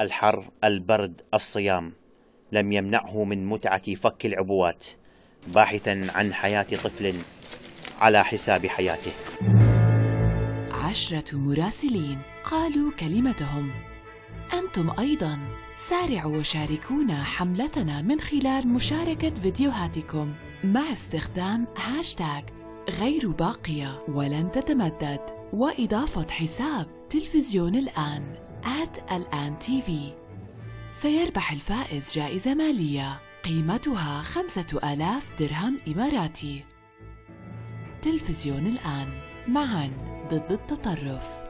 الحر، البرد، الصيام لم يمنعه من متعة فك العبوات، باحثا عن حياة طفل على حساب حياته. 10 مراسلين قالوا كلمتهم. أنتم أيضا سارعوا وشاركونا حملتنا من خلال مشاركة فيديوهاتكم مع استخدام هاشتاج غير باقية ولن تتمدد، وإضافة حساب تلفزيون الآن @الآن TV. سيربح الفائز جائزة مالية قيمتها 5000 درهم إماراتي. تلفزيون الآن، معاً ضد التطرف.